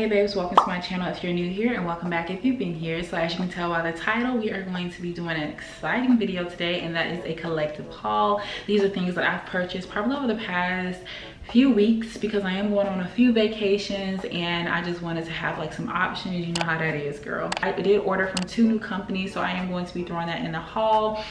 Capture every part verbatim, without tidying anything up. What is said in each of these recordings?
Hey babes, welcome to my channel if you're new here, and welcome back if you've been here. So as you can tell by the title, we are going to be doing an exciting video today, and that is a collective haul. These are things that I've purchased probably over the past few weeks because I am going on a few vacations and I just wanted to have like some options. You know how that is, girl. I did order from two new companies, so I am going to be throwing that in the haul.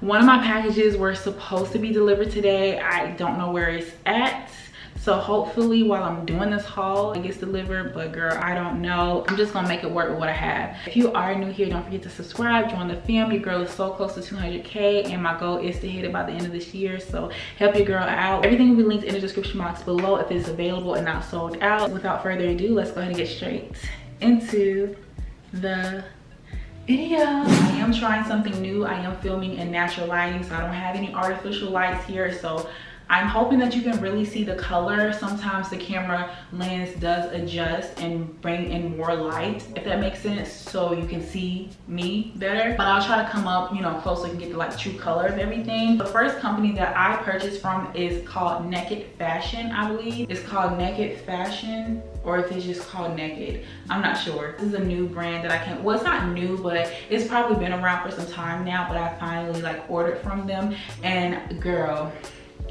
One of my packages were supposed to be delivered today. I don't know where it's at. So hopefully while I'm doing this haul, it gets delivered, but girl, I don't know. I'm just gonna make it work with what I have. If you are new here, don't forget to subscribe, join the family. Girl is so close to two hundred K, and my goal is to hit it by the end of this year, so help your girl out. Everything will be linked in the description box below if it's available and not sold out. Without further ado, let's go ahead and get straight into the video. I am trying something new. I am filming in natural lighting, so I don't have any artificial lights here, so I'm hoping that you can really see the color. Sometimes the camera lens does adjust and bring in more light, if that makes sense, so you can see me better. But I'll try to come up, you know, close so you can get the like true color of everything. The first company that I purchased from is called Naked Fashion, I believe. It's called Naked Fashion, or if it's just called Naked, I'm not sure. This is a new brand that I can't, well, it's not new, but it's probably been around for some time now, but I finally like ordered from them, and girl,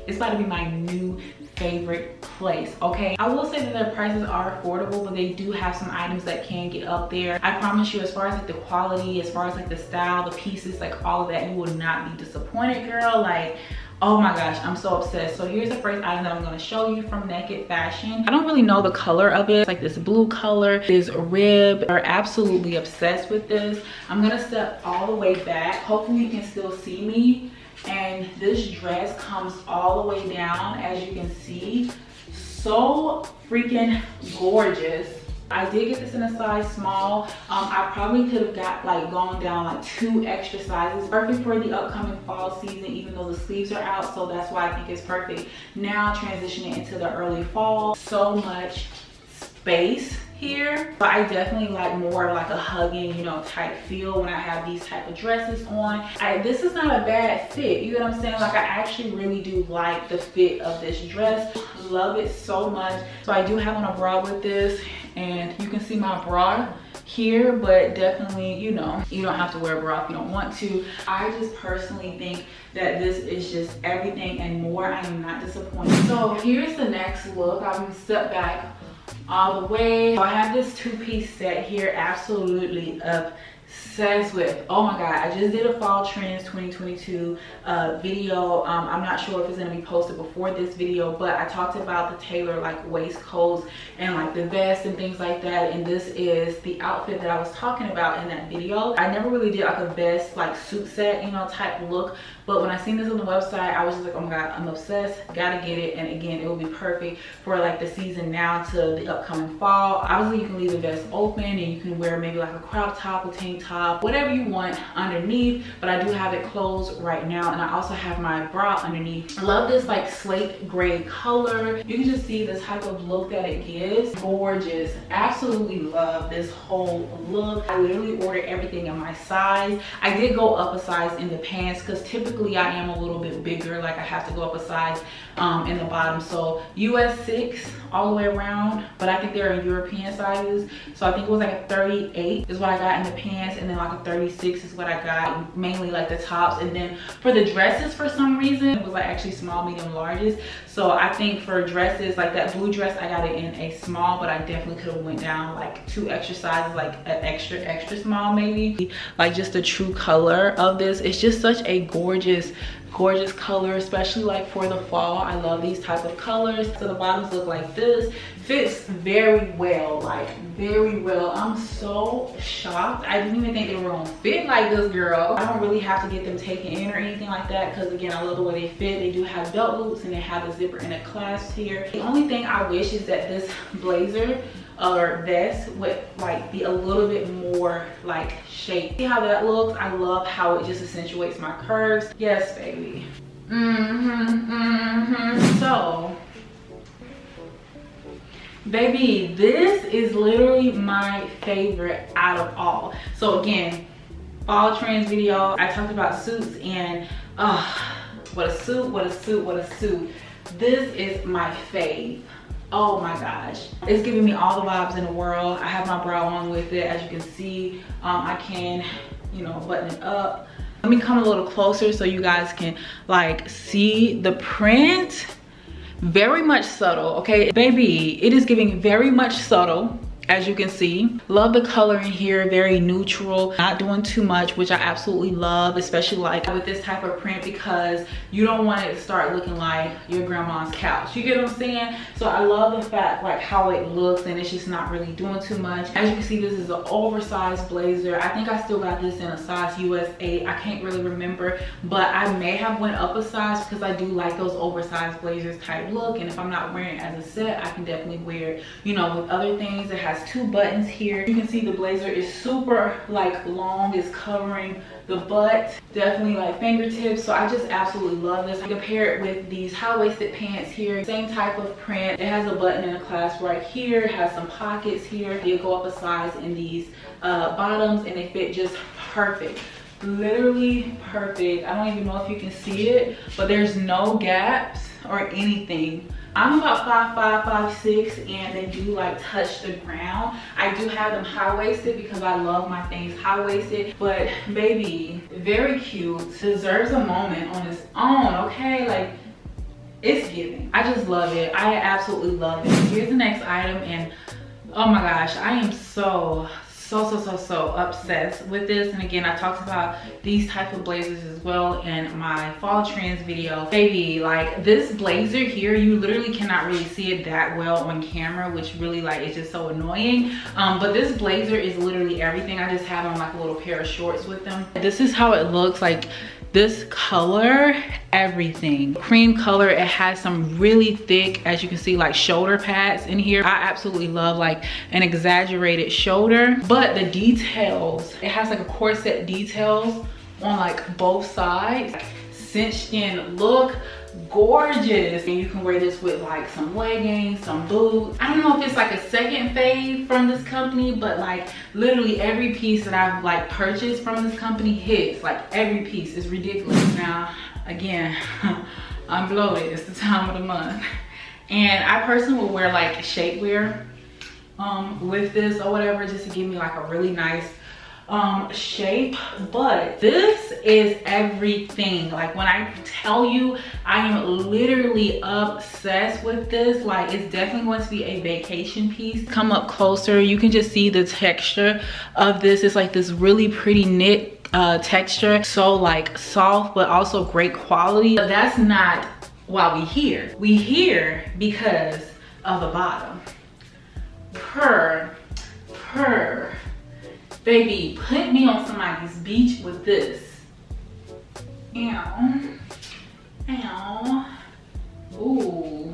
it's about to be my new favorite place, okay? I will say that their prices are affordable, but they do have some items that can get up there. I promise you, as far as like the quality, as far as like the style, the pieces, like all of that, you will not be disappointed, girl. Like, oh my gosh, I'm so obsessed. So here's the first item that I'm gonna show you from Naked Fashion. I don't really know the color of it. It's like this blue color, this rib. We're absolutely obsessed with this. I'm gonna step all the way back. Hopefully you can still see me. And this dress comes all the way down, as you can see. So freaking gorgeous. I did get this in a size small. Um, I probably could have got like gone down like two extra sizes. Perfect for the upcoming fall season, even though the sleeves are out. So that's why I think it's perfect. Now transitioning into the early fall. So much space here, but I definitely like more of like a hugging, you know, type feel when I have these type of dresses on. I, this is not a bad fit, you know what I'm saying? Like, I actually really do like the fit of this dress. Love it so much. So I do have on a bra with this, and you can see my bra here, but definitely, you know, you don't have to wear a bra if you don't want to. I just personally think that this is just everything and more. I am not disappointed. So here's the next look. I'm gonna step back all the way. So I have this two-piece set here, absolutely obsessed with. Oh my god, I just did a fall trends twenty twenty-two uh video. um I'm not sure if it's going to be posted before this video, but I talked about the tailor like waistcoats and like the vest and things like that, and this is the outfit that I was talking about in that video. I never really did like a vest like suit set, you know, type look, but when I seen this on the website, I was just like, oh my god, I'm obsessed, gotta get it. And again, it will be perfect for like the season now to the upcoming fall. Obviously you can leave the vest open and you can wear maybe like a crop top, a tank top, whatever you want underneath, but I do have it closed right now, and I also have my bra underneath. I love this like slate gray color. You can just see the type of look that it gives. Gorgeous. Absolutely love this whole look. I literally ordered everything in my size. I did go up a size in the pants because typically I am a little bit bigger, like I have to go up a size um, in the bottom. So U S six all the way around, but I think they're in European sizes. So I think it was like a thirty-eight is what I got in the pants, and then like a thirty-six is what I got, mainly like the tops. And then for the dresses, for some reason, it was like actually small, medium, larges. So I think for dresses, like that blue dress, I got it in a small, but I definitely could have went down like two extra sizes, like an extra, extra small maybe. Like just the true color of this. It's just such a gorgeous Gorgeous, gorgeous color, especially like for the fall. I love these type of colors. So the bottoms look like this. Fits very well, like very well. I'm so shocked. I didn't even think they were gonna fit like this, girl. I don't really have to get them taken in or anything like that because again, I love the way they fit. They do have belt loops and they have a zipper and a clasp here. The only thing I wish is that this blazer or vest would like be a little bit more like shape. See how that looks? I love how it just accentuates my curves. Yes, baby. Mm-hmm, mm-hmm. So, baby, this is literally my favorite out of all. So again, fall trends video, I talked about suits, and uh, what a suit, what a suit, what a suit. This is my fave. Oh my gosh. It's giving me all the vibes in the world. I have my brow on with it, as you can see. Um, I can, you know, button it up. Let me come a little closer so you guys can like see the print. Very much subtle, okay? Baby, it is giving very much subtle, as you can see. Love the color in here, very neutral, not doing too much, which I absolutely love, especially like with this type of print, because you don't want it to start looking like your grandma's couch. You get what I'm saying? So I love the fact like how it looks, and it's just not really doing too much. As you can see, this is an oversized blazer. I think I still got this in a size U S eight. I can't really remember, but I may have went up a size because I do like those oversized blazers type look. And if I'm not wearing it as a set, I can definitely wear it, you know, with other things. It has two buttons here. You can see the blazer is super like long, it's covering the butt, definitely like fingertips. So I just absolutely love this. I compare it with these high-waisted pants here, same type of print. It has a button and a clasp right here. It has some pockets here. You go up a size in these uh bottoms, and they fit just perfect, literally perfect. I don't even know if you can see it, but there's no gaps or anything. I'm about five five, five six, and they do like touch the ground. I do have them high-waisted because I love my things high-waisted, but baby, very cute, deserves a moment on its own, okay? Like, it's giving. I just love it. I absolutely love it. Here's the next item, and oh my gosh, I am so so so so so obsessed with this. And again, I talked about these type of blazers as well in my fall trends video. Baby, like this blazer here, you literally cannot really see it that well on camera, which really like it's just so annoying, um but this blazer is literally everything. I just have on like a little pair of shorts with them. This is how it looks, like this color, everything cream color. It has some really thick, as you can see, like shoulder pads in here. I absolutely love like an exaggerated shoulder, but the details, it has like a corset details on like both sides, cinched in look, gorgeous. And you can wear this with like some leggings, some boots. I don't know if it's like a second fave from this company, but like literally every piece that I've like purchased from this company hits. Like every piece is ridiculous. Now again, I'm bloated, it's the time of the month, and I personally will wear like shapewear um with this or whatever, just to give me like a really nice um shape. But this is everything. Like when I tell you I am literally obsessed with this, like it's definitely going to be a vacation piece. Come up closer, you can just see the texture of this. It's like this really pretty knit uh texture, so like soft but also great quality. But that's not why we here. We here because of the bottom. Purr, purr. Baby, put me on somebody's beach with this. Ow. Ow. Ooh.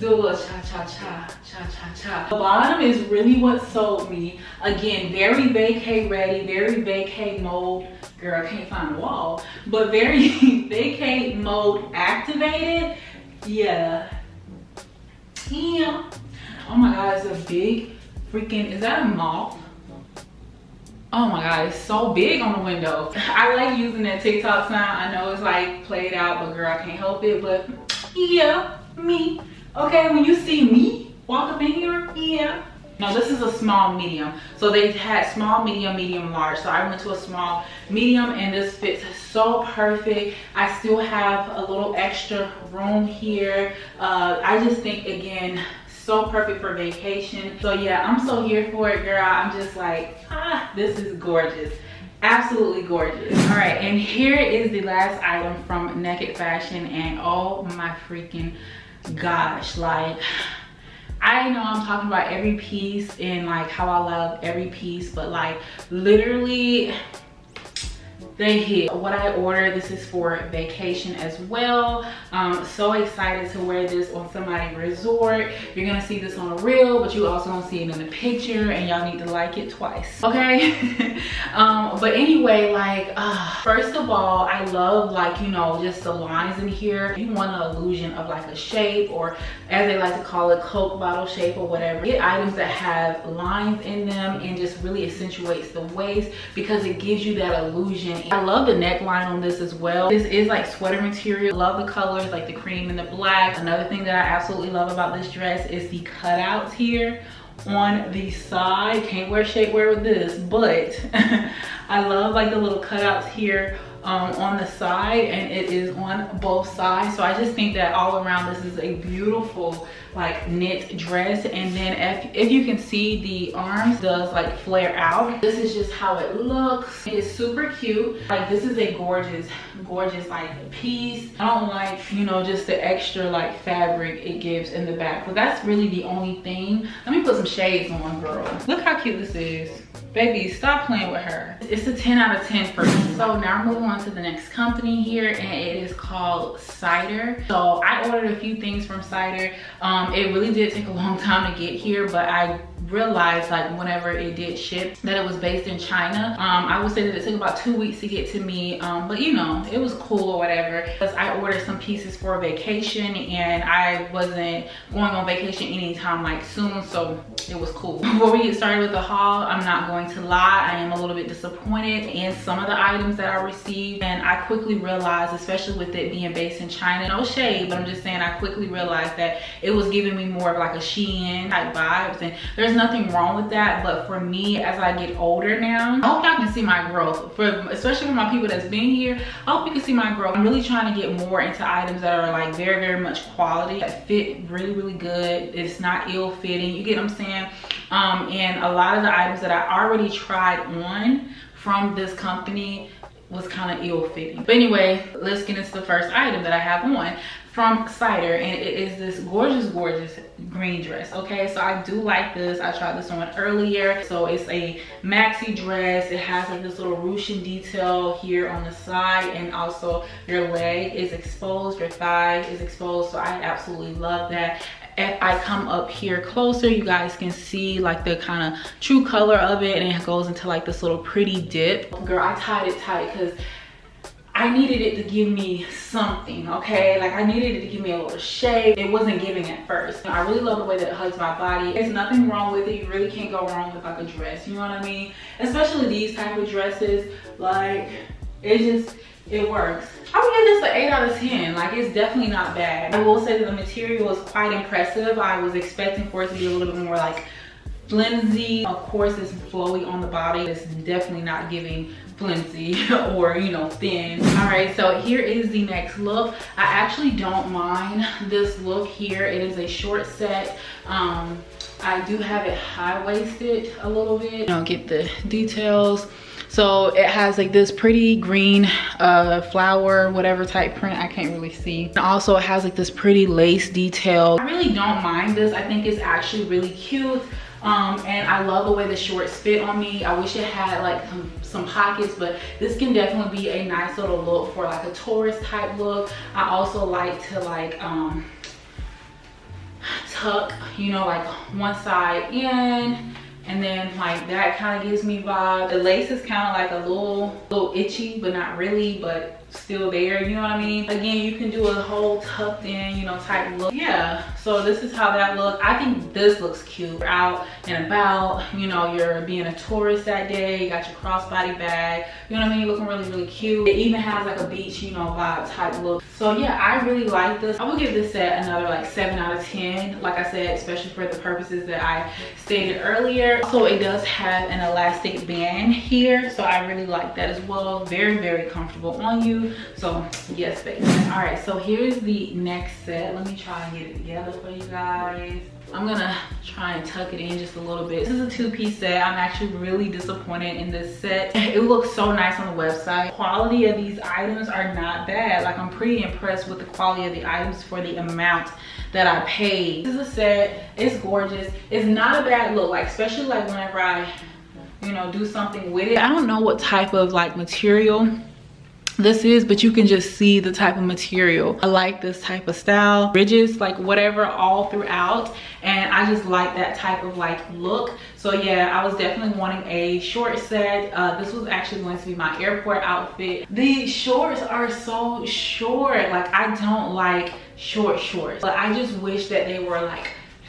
Do a little cha-cha-cha, cha-cha-cha. The bottom is really what sold me. Again, very vacay ready, very vacay mode. Girl, I can't find the wall. But very vacay mode activated. Yeah. Yeah. Oh my God, it's a big freaking, is that a moth? Oh my God, it's so big on the window. I like using that TikTok sound. I know it's like played out, but girl, I can't help it. But yeah, me. Okay, when you see me walk up in here, yeah. Now this is a small medium. So they had small, medium, medium, large. So I went to a small medium, and this fits so perfect. I still have a little extra room here. Uh, I just think, again, so perfect for vacation. So yeah, I'm so here for it, girl. I'm just like, ah, this is gorgeous. Absolutely gorgeous. All right, and here is the last item from N A K D Fashion, and oh my freaking gosh, like, I know I'm talking about every piece and like how I love every piece, but like literally, they hit what I ordered. This is for vacation as well. Um, so excited to wear this on somebody's resort. You're gonna see this on a reel, but you also gonna see it in the picture, and y'all need to like it twice, okay? um, but anyway, like uh, first of all, I love like, you know, just the lines in here. You want an illusion of like a shape, or as they like to call it, Coke bottle shape or whatever. Get items that have lines in them, and just really accentuates the waist because it gives you that illusion. I love the neckline on this as well. This is like sweater material. Love the colors, like the cream and the black. Another thing that I absolutely love about this dress is the cutouts here on the side. Can't wear shapewear with this, but I love like the little cutouts here um, on the side, and it is on both sides. So I just think that all around this is a beautiful like knit dress. And then if, if you can see, the arms does like flare out. This is just how it looks. It is super cute. Like this is a gorgeous, gorgeous like piece. I don't like, you know, just the extra like fabric it gives in the back, but that's really the only thing. Let me put some shades on, girl. Look how cute this is. Baby, stop playing with her. It's a ten out of ten for me. So now we're moving on to the next company here, and it is called Cider. So I ordered a few things from Cider. Um, it really did take a long time to get here, but I realized like whenever it did ship that it was based in China. Um, I would say that it took about two weeks to get to me, um, but you know, it was cool or whatever. Because I ordered some pieces for vacation, and I wasn't going on vacation anytime like soon, so it was cool. Before we get started with the haul, I'm not going to lie, I am a little bit disappointed in some of the items that I received, and I quickly realized, especially with it being based in China, no shade, but I'm just saying, I quickly realized that it was giving me more of like a Shein type vibes, and there's nothing wrong with that. But for me, as I get older now, I hope y'all can see my growth, for especially for my people that's been here. I hope you can see my growth. I'm really trying to get more into items that are like very very much quality, that fit really really good. It's not ill-fitting, you get what I'm saying. Um and a lot of the items that I already tried on from this company was kind of ill-fitting. But anyway, let's get into the first item that I have on from Cider, and it is this gorgeous gorgeous green dress. Okay, so I do like this. I tried this on earlier. So it's a maxi dress. It has like this little ruching detail here on the side, and also your leg is exposed, your thigh is exposed, so I absolutely love that. If I come up here closer, you guys can see like the kind of true color of it, and it goes into like this little pretty dip. Girl, I tied it tight because I needed it to give me something, okay? Like I needed it to give me a little shape. It wasn't giving at first. I really love the way that it hugs my body. There's nothing wrong with it. You really can't go wrong with like a dress, you know what I mean? Especially these type of dresses, like it just, it works. I would give this an eight out of ten. Like it's definitely not bad. I will say that the material is quite impressive. I was expecting for it to be a little bit more like flimsy. Of course, it's flowy on the body. It's definitely not giving flimsy or, you know, thin. All right, so here is the next look. I actually don't mind this look here. It is a short set. Um, I do have it high-waisted a little bit. I'll get the details. So it has like this pretty green uh, flower, whatever type print, I can't really see. And also it has like this pretty lace detail. I really don't mind this. I think it's actually really cute. Um, and I love the way the shorts fit on me. I wish it had like some, some pockets, but this can definitely be a nice little look for like a tourist type look. I also like to like um, tuck, you know, like one side in, and then like that kind of gives me vibe. The lace is kind of like a little, little itchy, but not really, but still there, you know what I mean? Again, you can do a whole tucked in, you know, type look. Yeah, so this is how that look. I think this looks cute. You're out and about, you know, you're being a tourist that day, you got your crossbody bag, you know what I mean? You're looking really, really cute. It even has like a beach, you know, vibe type look. So yeah, I really like this. I would give this set another like seven out of ten. Like I said, especially for the purposes that I stated earlier. So it does have an elastic band here, so I really like that as well. Very, very comfortable on you. So yes, baby. All right, so here's the next set. Let me try and get it together for you guys. I'm gonna try and tuck it in just a little bit. This is a two-piece set. I'm actually really disappointed in this set. It looks so nice on the website. Quality of these items are not bad. Like I'm pretty impressed with the quality of the items for the amount that I paid. This is a set, it's gorgeous. It's not a bad look, like especially like whenever I, you know, do something with it. I don't know what type of like material this is, but you can just see the type of material. I like this type of style, ridges, like whatever, all throughout, and I just like that type of like look. So yeah, I was definitely wanting a short set. Uh, this was actually going to be my airport outfit. The shorts are so short. Like I don't like short shorts, but I just wish that they were like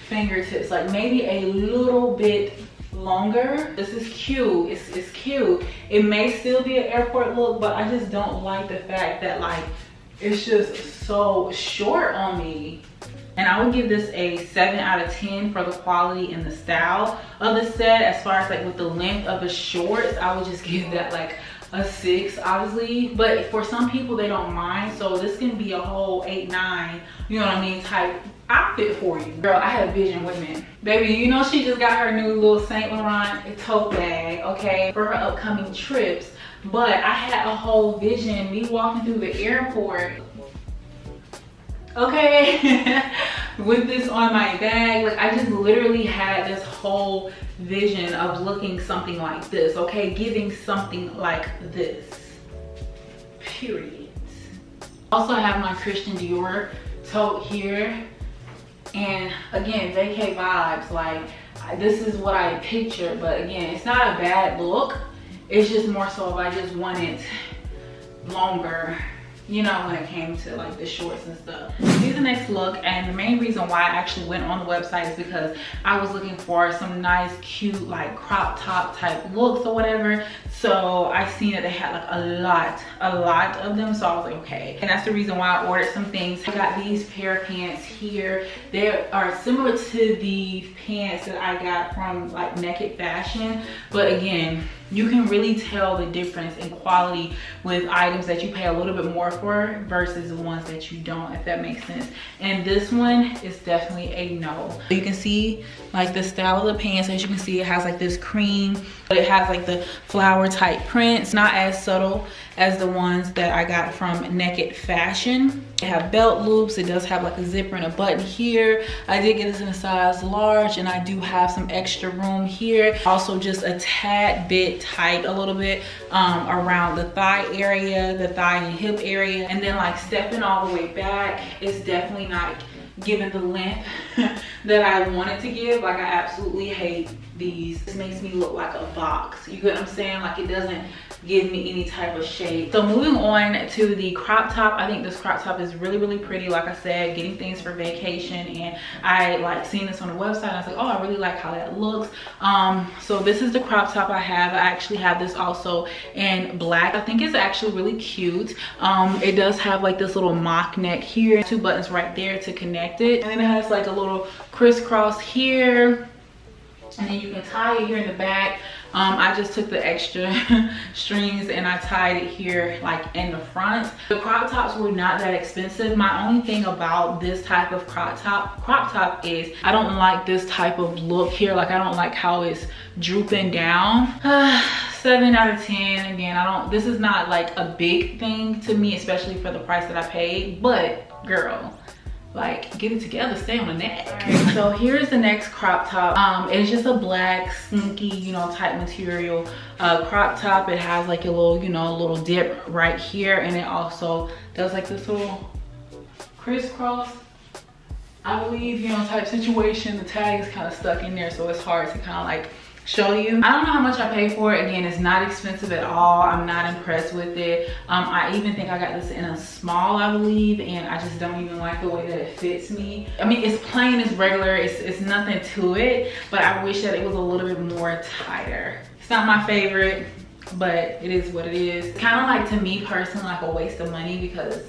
fingertips, like maybe a little bit longer. This is cute. It's, it's cute. It may still be an airport look, but I just don't like the fact that like it's just so short on me. And I would give this a seven out of ten for the quality and the style of the set. As far as like with the length of the shorts, I would just give that like a six, obviously. But for some people, they don't mind. So this can be a whole eight, nine, you know what I mean, type outfit for you. Girl, I had a vision with me. Baby, you know she just got her new little Saint Laurent tote bag, okay, for her upcoming trips. But I had a whole vision, me walking through the airport, okay, with this on my bag. Like, I just literally had this whole vision of looking something like this, okay, giving something like this, period. Also, I have my Christian Dior tote here, and again, vacay vibes. Like, this is what I pictured, but again, it's not a bad look. It's just more so if I just want it longer, you know, when it came to like the shorts and stuff. These are the next look, and the main reason why I actually went on the website is because I was looking for some nice, cute, like crop top type looks or whatever. So I seen that they had like a lot, a lot of them. So I was like, okay. And that's the reason why I ordered some things. I got these pair of pants here. They are similar to the pants that I got from like Naked Fashion. But again, you can really tell the difference in quality with items that you pay a little bit more for versus the ones that you don't, if that makes sense. And this one is definitely a no. You can see like the style of the pants. As you can see, it has like this cream, but it has like the flower type prints, not as subtle as the ones that I got from Naked Fashion. They have belt loops. It does have like a zipper and a button here. I did get this in a size large, and I do have some extra room here. Also just a tad bit tight a little bit um, around the thigh area, the thigh and hip area. And then like stepping all the way back, it's definitely not given the length that I wanted to give. Like, I absolutely hate these. This makes me look like a box. You get what I'm saying? Like, it doesn't give me any type of shape. So moving on to the crop top. I think this crop top is really, really pretty. Like I said, getting things for vacation, and I like seeing this on the website. I was like, oh, I really like how that looks. Um, so this is the crop top I have. I actually have this also in black. I think it's actually really cute. Um, it does have like this little mock neck here, two buttons right there to connect it. And then it has like a little crisscross here. And then you can tie it here in the back. Um, I just took the extra strings and I tied it here like in the front. The crop tops were not that expensive. My only thing about this type of crop top crop top is I don't like this type of look here. Like, I don't like how it's drooping down. seven out of ten. Again, I don't, this is not like a big thing to me, especially for the price that I paid. But girl, like, get it together, stay on the neck. Right, so here's the next crop top. Um, it's just a black, slinky, you know, type material uh, crop top. It has like a little, you know, a little dip right here. And it also does like this little crisscross, I believe, you know, type situation. The tag is kind of stuck in there, so it's hard to kind of like show you. I don't know how much I paid for it. Again, it's not expensive at all. I'm not impressed with it. Um, I even think I got this in a small, I believe, and I just don't even like the way that it fits me. I mean, it's plain, it's regular, it's, it's nothing to it, but I wish that it was a little bit more tighter. It's not my favorite, but it is what it is. Kind of like, to me personally, like a waste of money, because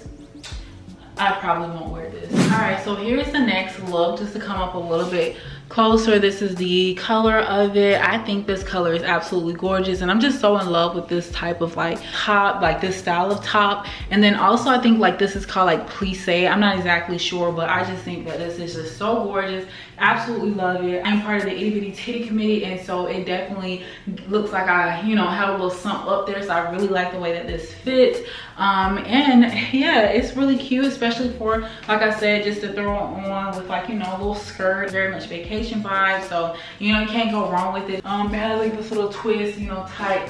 I probably won't wear this. All right, so here's the next look, just to come up a little bit closer. This is the color of it. I think this color is absolutely gorgeous, and I'm just so in love with this type of like top, like this style of top. And then also, I think like this is called like plissé. I'm not exactly sure, but I just think that this is just so gorgeous. Absolutely love it. I'm part of the Itty Bitty Titty committee, and so it definitely looks like I, you know, have a little sump up there. So I really like the way that this fits. Um, and yeah, it's really cute, especially for, like I said, just to throw on with like, you know, a little skirt, very much vacation vibe. So, you know, you can't go wrong with it. Um it has like this little twist, you know, type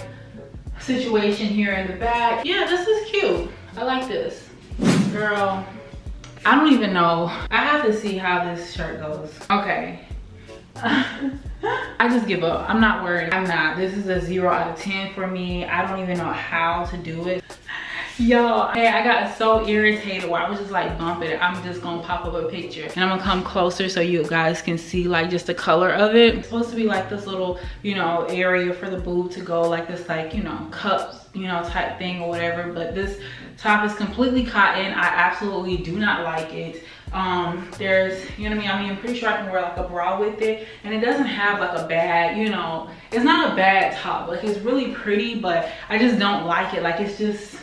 situation here in the back. Yeah, this is cute. I like this. Girl, I don't even know. I have to see how this shirt goes, okay. I just give up. I'm not worried. I'm not. This is a zero out of ten for me. I don't even know how to do it. Yo, hey, I got so irritated where I was just like, bump it. I'm just gonna pop up a picture. And I'm gonna come closer so you guys can see like just the color of it. It's supposed to be like this little, you know, area for the boob to go like this, like, you know, cups, you know, type thing or whatever. But this top is completely cotton. I absolutely do not like it. Um, there's, you know what I mean? I mean, I'm pretty sure I can wear like a bra with it, and it doesn't have like a bad, you know, it's not a bad top. Like, it's really pretty, but I just don't like it. Like, it's just,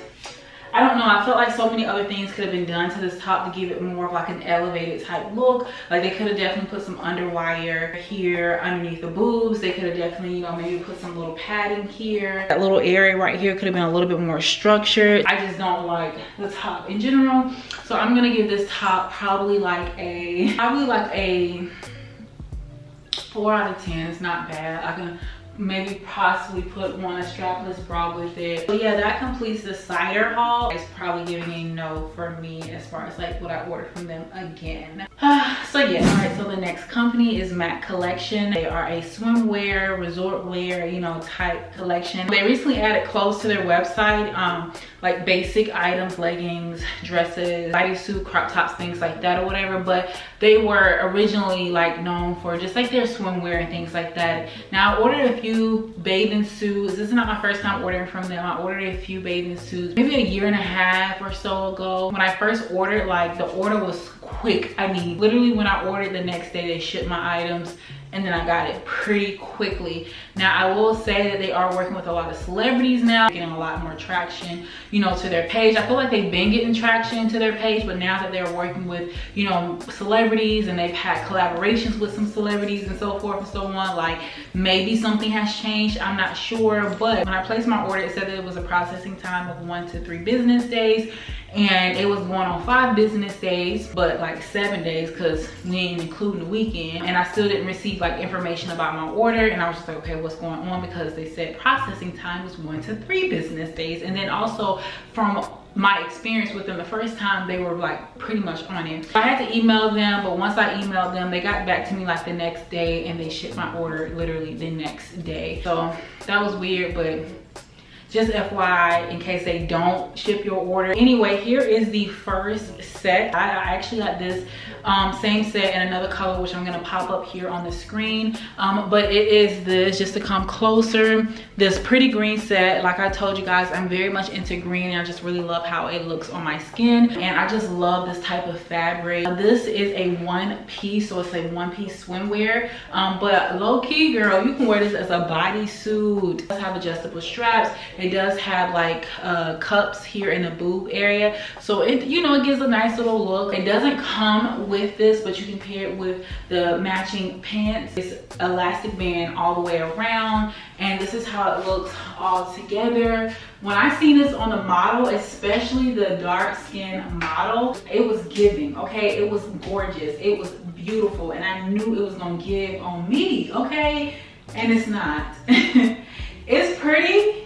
I don't know. I felt like so many other things could have been done to this top to give it more of like an elevated type look. Like, they could have definitely put some underwire here underneath the boobs. They could have definitely, you know, maybe put some little padding here. That little area right here could have been a little bit more structured. I just don't like the top in general. So I'm gonna give this top probably like a, probably like a four out of ten. It's not bad. I can maybe possibly put one a strapless bra with it. But yeah, that completes the Cider haul. It's probably giving a no for me as far as like what I ordered from them again. So yeah, all right, so the next company is Matte Collection. They are a swimwear, resort wear, you know, type collection. They recently added clothes to their website, um, like basic items, leggings, dresses, bodysuit, crop tops, things like that or whatever. But they were originally like known for just like their swimwear and things like that. Now I ordered a few bathing suits. This is not my first time ordering from them. I ordered a few bathing suits maybe a year and a half or so ago. When I first ordered, like, the order was quick. I mean, literally when I ordered, the next day they shipped my items, and then I got it pretty quickly. Now I will say that they are working with a lot of celebrities now, getting a lot more traction, you know, to their page. I feel like they've been getting traction to their page, but now that they're working with, you know, celebrities, and they've had collaborations with some celebrities and so forth and so on, like, maybe something has changed, I'm not sure. But when I placed my order, it said that it was a processing time of one to three business days. And it was going on five business days, but like seven days because we ain't including the weekend. And I still didn't receive like information about my order, and I was just like, okay, what's going on? Because they said processing time was one to three business days. And then also from my experience with them the first time, they were like pretty much on it. I had to email them, but once I emailed them, they got back to me like the next day, and they shipped my order literally the next day. So that was weird, but just F Y I, in case they don't ship your order. Anyway, here is the first set. I, I actually got this um, same set in another color, which I'm gonna pop up here on the screen. Um, but it is this, just to come closer, this pretty green set. Like I told you guys, I'm very much into green, and I just really love how it looks on my skin. And I just love this type of fabric. This is a one piece, so it's a one piece swimwear. Um, but low key, girl, you can wear this as a bodysuit. It does have adjustable straps. It does have like uh, cups here in the boob area. So it, you know, it gives a nice little look. It doesn't come with this, but you can pair it with the matching pants. It's elastic band all the way around. And this is how it looks all together. When I seen this on the model, especially the dark skin model, it was giving, okay? It was gorgeous. It was beautiful. And I knew it was gonna give on me, okay? And it's not. It's pretty,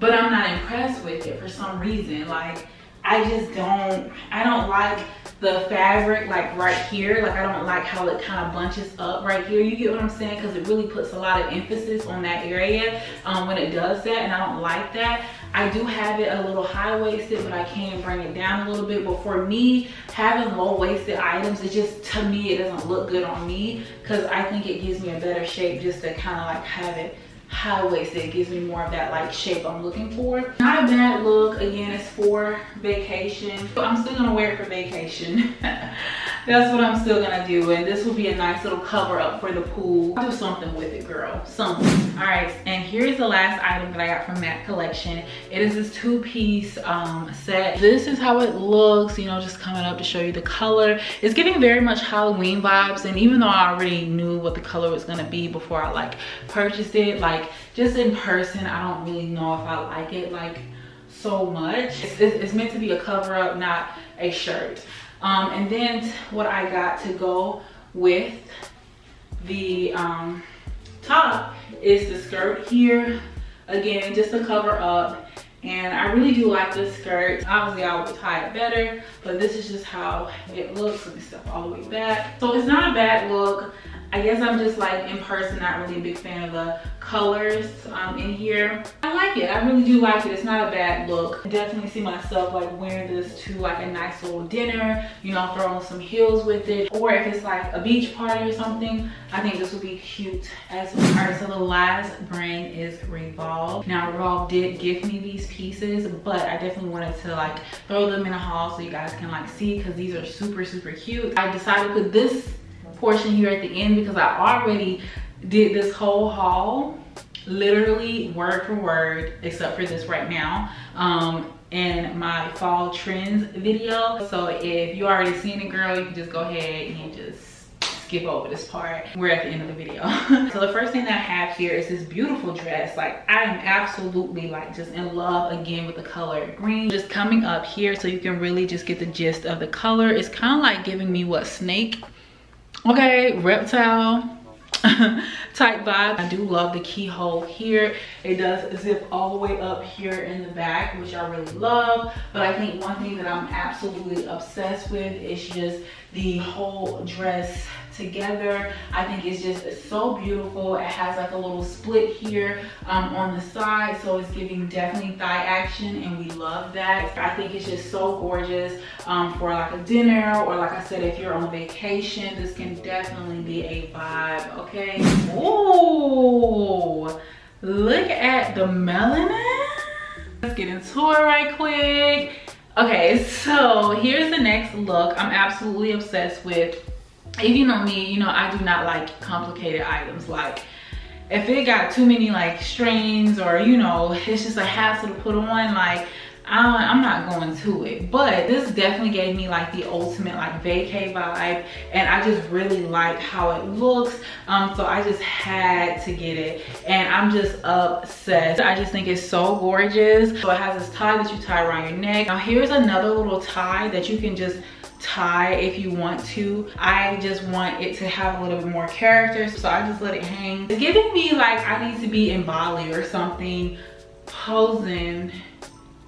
but I'm not impressed with it for some reason. Like, I just don't, I don't like the fabric like right here. Like, I don't like how it kind of bunches up right here. You get what I'm saying? Because it really puts a lot of emphasis on that area um, when it does that, and I don't like that. I do have it a little high-waisted, but I can bring it down a little bit. But for me, having low-waisted items, it just, to me, it doesn't look good on me, because I think it gives me a better shape just to kind of like have it high-waisted. It gives me more of that like shape I'm looking for. Not a bad look. Again, it's for vacation, but I'm still gonna wear it for vacation. That's what I'm still gonna do, and this will be a nice little cover up for the pool. I'll do something with it, girl, something. All right, and here's the last item that I got from Matte Collection. It is this two-piece um set. This is how it looks, you know, just coming up to show you the color. It's giving very much Halloween vibes, and even though I already knew what the color was gonna be before I like purchased it, like Like, just in person, I don't really know if I like it like so much. It's, it's meant to be a cover up, not a shirt. Um, and then what I got to go with the um, top is the skirt here. Again, just a cover up. And I really do like this skirt. Obviously, I would tie it better, but this is just how it looks. Let me step all the way back. So it's not a bad look. I guess I'm just like, in person, not really a big fan of the colors um, in here. I like it, I really do like it. It's not a bad look. I definitely see myself like wearing this to like a nice little dinner, you know, throwing some heels with it. Or if it's like a beach party or something, I think this would be cute as well. All right, so the last brand is Revolve. Now Revolve did gift me these pieces, but I definitely wanted to like throw them in a haul so you guys can like see, because these are super, super cute. I decided to put this portion here at the end because I already did this whole haul literally word for word except for this right now um in my fall trends video. So if you already seen it, girl, you can just go ahead and you just skip over this part. We're at the end of the video. So the first thing that I have here is this beautiful dress. Like, I am absolutely like just in love again with the color green. Just coming up here so you can really just get the gist of the color. It's kind of like giving me what, snake, okay, reptile type vibe. I do love the keyhole here. It does zip all the way up here in the back, which I really love. But I think one thing that I'm absolutely obsessed with is just the whole dress together. I think it's just so beautiful. It has like a little split here um, on the side, so it's giving definitely thigh action, and we love that. I think it's just so gorgeous um, for like a dinner, or like I said, if you're on vacation, this can definitely be a vibe, okay? Ooh, look at the melanin. Let's get into it right quick. Okay, so here's the next look I'm absolutely obsessed with. If you know me, you know I do not like complicated items. Like, if it got too many like strings, or you know, it's just a hassle to put on, like I, I'm not going to it. But this definitely gave me like the ultimate like vacay vibe, and I just really like how it looks. Um, so I just had to get it, and I'm just obsessed. I just think it's so gorgeous. So it has this tie that you tie around your neck. Now here's another little tie that you can just tie if you want to. I just want it to have a little bit more character, so I just let it hang. It's giving me like I need to be in Bali or something, posing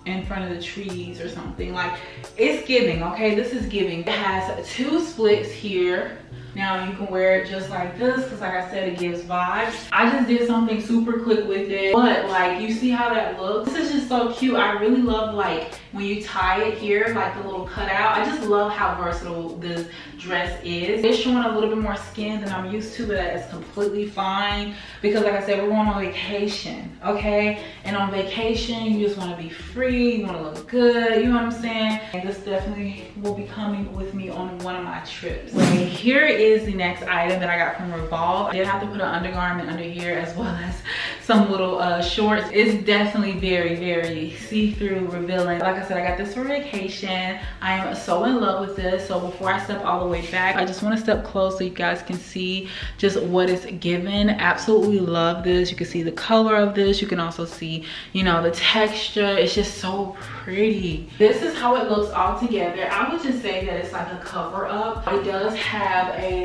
in front of the trees or something. Like, it's giving, okay? This is giving. It has two splits here. Now you can wear it just like this, because like I said, it gives vibes. I just did something super quick with it, but like, you see how that looks? This is just so cute. I really love like when you tie it here, like the little cutout. I just love how versatile this dress is. It's showing a little bit more skin than I'm used to, but that is completely fine, because like I said, we're going on vacation, okay? And on vacation, you just want to be free, you want to look good, you know what I'm saying? And this definitely will be coming with me on one of my trips. Wait, here it is. Is the next item that I got from Revolve. I did have to put an undergarment under here, as well as some little uh, shorts. It's definitely very, very see-through, revealing. Like I said, I got this for vacation. I am so in love with this. So before I step all the way back, I just want to step close so you guys can see just what it's given. Absolutely love this. You can see the color of this. You can also see, you know, the texture. It's just so pretty. This is how it looks all together. I would just say that it's like a cover up. It does have a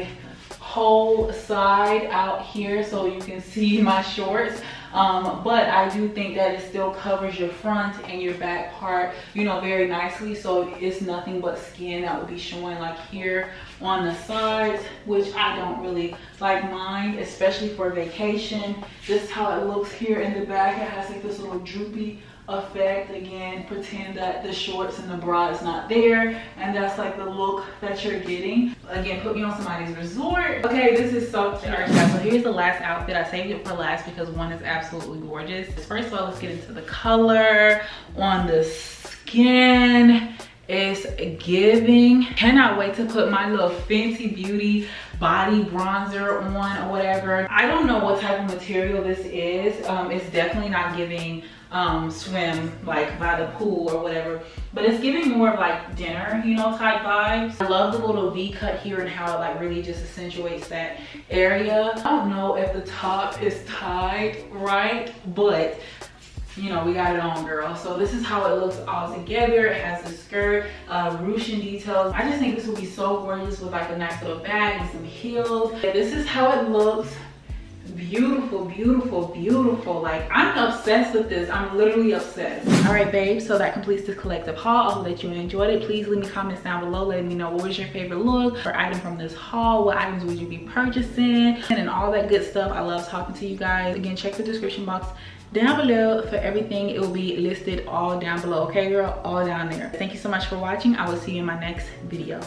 whole side out here so you can see my shorts, um, but I do think that it still covers your front and your back part, you know, very nicely. So it's nothing but skin that would be showing like here on the sides, which I don't really like mine, especially for vacation. Just how it looks here in the back, it has like this little droopy effect. Again, pretend that the shorts and the bra is not there, and that's like the look that you're getting. Again, put me on somebody's resort, okay? This is so cute. All right, guys, so here's the last outfit. I saved it for last because one is absolutely gorgeous. First of all, let's get into the color on the skin. It's giving. Cannot wait to put my little Fenty Beauty body bronzer on, or whatever. I don't know what type of material this is. Um, it's definitely not giving Um, swim like by the pool or whatever, but it's giving more of like dinner, you know, type vibes. I love the little V cut here and how it like really just accentuates that area. I don't know if the top is tied right, but you know, we got it on, girl. So this is how it looks all together. It has a skirt, uh, ruching details. I just think this will be so gorgeous with like a nice little bag and some heels. This is how it looks beautiful, beautiful, beautiful. Like, I'm obsessed with this. I'm literally obsessed. All right, babe, so that completes this collective haul. I hope that you enjoyed it. Please leave me comments down below letting me know what was your favorite look or item from this haul. What items would you be purchasing? And all that good stuff. I love talking to you guys. Again, check the description box down below for everything. It will be listed all down below. Okay, girl? All down there. Thank you so much for watching. I will see you in my next video.